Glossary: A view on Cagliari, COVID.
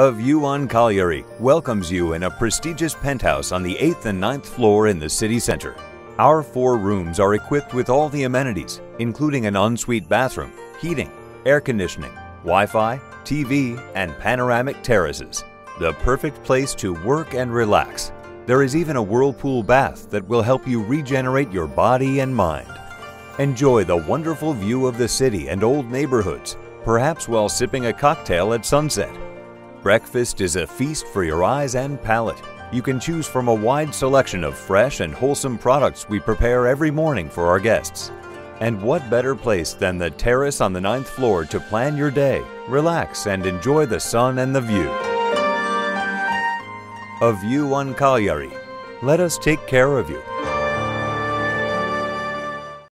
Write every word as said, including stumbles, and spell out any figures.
A View on Cagliari welcomes you in a prestigious penthouse on the eighth and ninth floor in the city center. Our four rooms are equipped with all the amenities, including an ensuite bathroom, heating, air conditioning, Wi-Fi, T V, and panoramic terraces. The perfect place to work and relax. There is even a whirlpool bath that will help you regenerate your body and mind. Enjoy the wonderful view of the city and old neighborhoods, perhaps while sipping a cocktail at sunset. Breakfast is a feast for your eyes and palate. You can choose from a wide selection of fresh and wholesome products we prepare every morning for our guests. And what better place than the terrace on the ninth floor to plan your day, relax, and enjoy the sun and the view. A View on Cagliari. Let us take care of you.